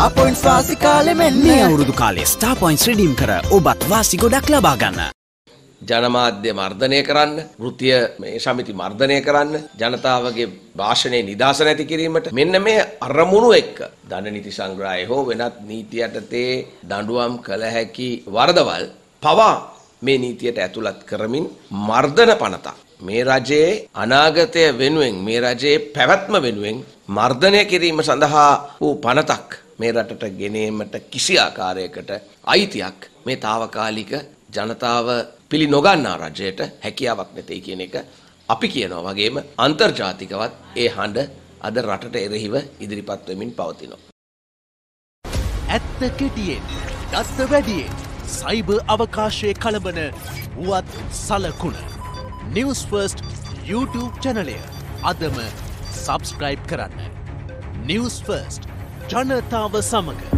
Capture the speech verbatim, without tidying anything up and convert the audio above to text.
Star Points වාසි කාලෙ මෙන්න මේ අවුරුදු කාලේ Star Points redeem කර ඔබත් වාසි ගොඩක් ලබා ගන්න. ජනමාධ්‍ය මර්ධනය කරන්න, වෘත්තීය මේ සමිති මර්ධනය කරන්න, ජනතාවගේ භාෂණයේ නිදාස නැති කිරීමට මෙන්න මේ අරමුණු එක්ක දඬු නීති සංග්‍රහය හෝ වෙනත් නීති යටතේ දඬුවම් කළ හැකි වරදවල් පවා මේ නීතියට ඇතුළත් කරමින් මර්ධන පනත මේ රජයේ අනාගතය වෙනුවෙන් මේ රජයේ පැවැත්ම වෙනුවෙන් මර්ධනය කිරීම සඳහා වූ පනතක් මේ රටට ගෙනීමට කිසි ආකාරයකට අයිතියක් මේ తాවකාලික ජනතාව පිළි නොගන්නා රජයට හැකියාවක් නැtei කියන එක අපි කියනවා වගේම අන්තර්ජාතිකවත් ඒ හඬ අද රටට එරෙහිව ඉදිරිපත් වෙමින් පවතිනවා. ඇත්ත කෙටියෙන්, දස්ස වැඩියෙන්, සයිබර් අවකාශයේ කලබන වුවත් සලකුණ. News First YouTube channel එක අදම subscribe කරන්න. News First ජනතාව සමග